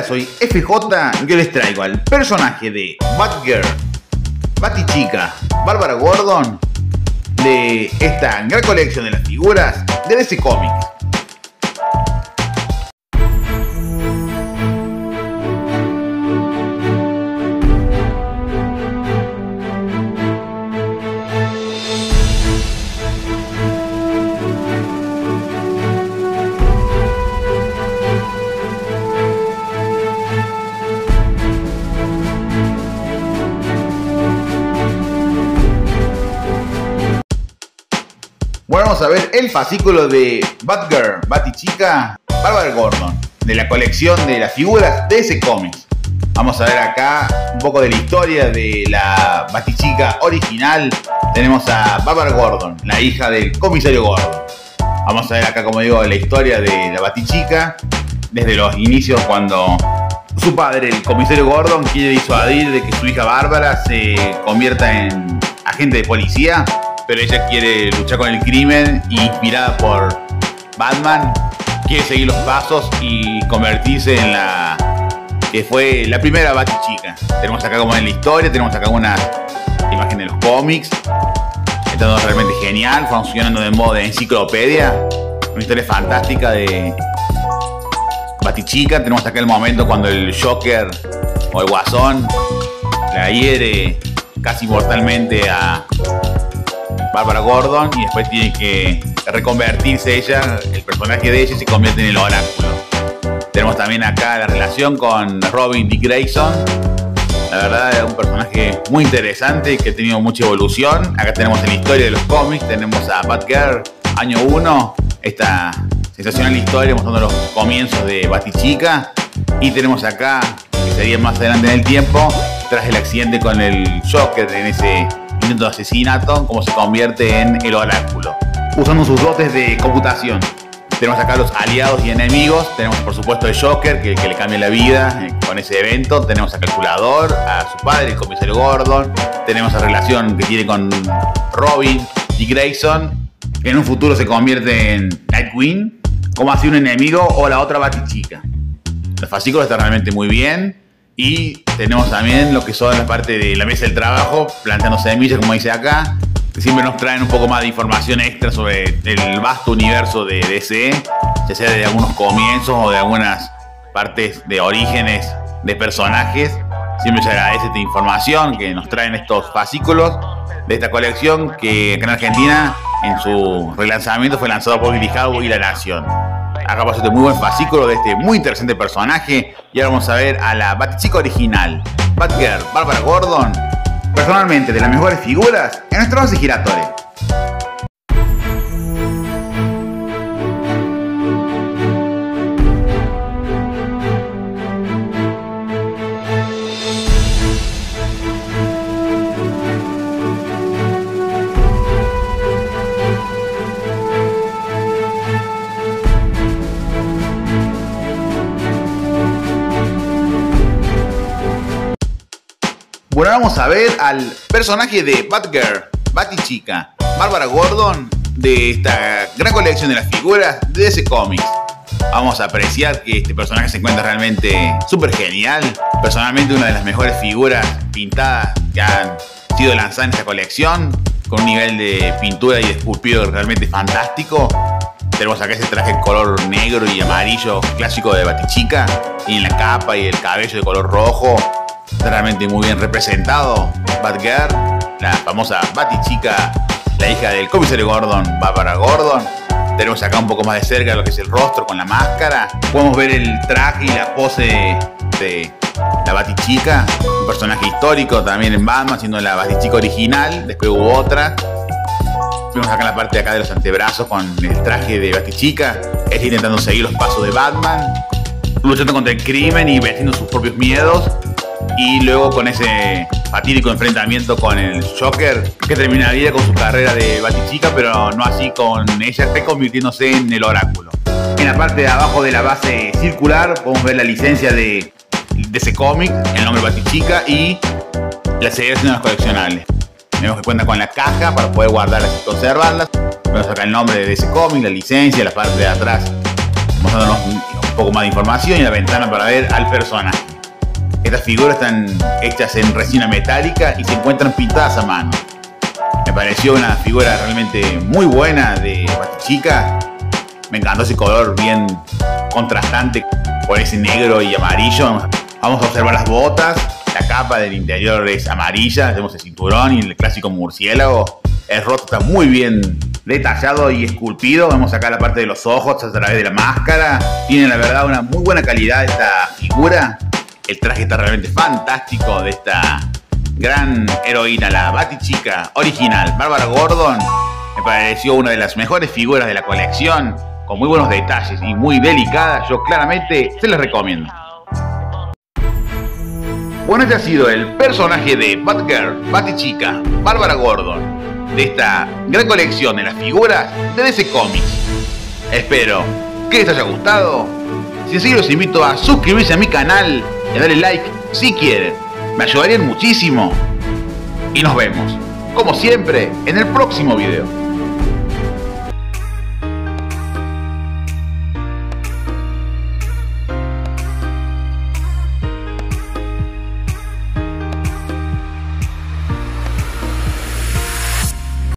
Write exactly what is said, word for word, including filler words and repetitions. Hola, soy F J, yo les traigo al personaje de Batgirl, Batichica, Barbara Gordon, de esta gran colección de las figuras de D C Comics. Bueno, vamos a ver el fascículo de Batgirl, Batichica, Barbara Gordon, de la colección de las figuras de D C Comics. Vamos a ver acá un poco de la historia de la Batichica original. Tenemos a Barbara Gordon, la hija del comisario Gordon. Vamos a ver acá, como digo, la historia de la Batichica, desde los inicios cuando su padre, el comisario Gordon, quiere disuadir de que su hija Bárbara se convierta en agente de policía, pero ella quiere luchar con el crimen y, inspirada por Batman, quiere seguir los pasos y convertirse en la que fue la primera Batichica. Tenemos acá como en la historia, tenemos acá una imagen de los cómics. Está realmente genial, funcionando de modo de enciclopedia. Una historia fantástica de Batichica. Tenemos acá el momento cuando el Joker o el Guasón la hiere casi mortalmente a Bárbara Gordon, y después tiene que reconvertirse ella, el personaje de ella, y se convierte en el Oráculo. Tenemos también acá la relación con Robin y Grayson. La verdad es un personaje muy interesante que ha tenido mucha evolución. Acá tenemos en la historia de los cómics, tenemos a Batgirl, año uno, esta sensacional historia mostrando los comienzos de Batichica. Y tenemos acá, que sería más adelante en el tiempo, tras el accidente con el Joker en ese de asesinato, como se convierte en el Oráculo, usando sus dotes de computación. Tenemos acá los aliados y enemigos. Tenemos por supuesto el Joker, que, que le cambia la vida eh, con ese evento. Tenemos a Calculador, a su padre, el comisario Gordon. Tenemos la relación que tiene con Robin y Grayson, que en un futuro se convierte en Nightwing, como así un enemigo, o la otra Batichica. Los fascículos están realmente muy bien. Y tenemos también lo que son la parte de la mesa del trabajo, plantando semillas, como dice acá, que siempre nos traen un poco más de información extra sobre el vasto universo de D C, ya sea de algunos comienzos o de algunas partes de orígenes de personajes. Siempre se agradece esta información que nos traen estos fascículos de esta colección, que acá en Argentina, en su relanzamiento, fue lanzado por Grijalbo y La Nación. Acá pasó este muy buen fascículo de este muy interesante personaje. Y ahora vamos a ver a la Batichica original, Batgirl, Barbara Gordon, personalmente de las mejores figuras en nuestro base giratorio. Bueno, vamos a ver al personaje de Batgirl, Batichica, Barbara Gordon, de esta gran colección de las figuras de D C Comics. Vamos a apreciar que este personaje se encuentra realmente súper genial. Personalmente, una de las mejores figuras pintadas que han sido lanzadas en esta colección, con un nivel de pintura y de esculpido realmente fantástico. Tenemos acá ese traje color negro y amarillo clásico de Batichica, y en la capa y el cabello de color rojo. Está realmente muy bien representado Batgirl, la famosa Batichica, la hija del comisario Gordon, Barbara Gordon. Tenemos acá un poco más de cerca lo que es el rostro con la máscara. Podemos ver el traje y la pose de la Batichica, un personaje histórico también en Batman, siendo la Batichica original. Después hubo otra. Vemos acá en la parte de acá de los antebrazos con el traje de Batichica. Es intentando seguir los pasos de Batman, luchando contra el crimen y venciendo sus propios miedos. Y luego con ese fatídico enfrentamiento con el Joker, que terminaría con su carrera de Batichica, pero no así con ella, convirtiéndose en el Oráculo. En la parte de abajo de la base circular podemos ver la licencia de, de ese cómic, el nombre Batichica y la seriación de los coleccionables. Vemos que cuenta con la caja para poder guardarlas y conservarlas. Vemos acá el nombre de ese cómic, la licencia, la parte de atrás mostrándonos un poco más de información y la ventana para ver al personaje. Estas figuras están hechas en resina metálica y se encuentran pintadas a mano. Me pareció una figura realmente muy buena de Batichica. Me encantó ese color bien contrastante con ese negro y amarillo. Vamos a observar las botas. La capa del interior es amarilla, tenemos el cinturón y el clásico murciélago. El rostro está muy bien detallado y esculpido. Vemos acá la parte de los ojos a través de la máscara. Tiene la verdad una muy buena calidad esta figura. El traje está realmente fantástico de esta gran heroína, la Batichica original, Barbara Gordon. Me pareció una de las mejores figuras de la colección, con muy buenos detalles y muy delicada. Yo claramente se les recomiendo. Bueno, este ha sido el personaje de Batgirl, Batichica, Barbara Gordon, de esta gran colección de las figuras de D C Comics. Espero que les haya gustado. Si así, los invito a suscribirse a mi canal y a darle like si quieren. Me ayudarían muchísimo. Y nos vemos, como siempre, en el próximo video.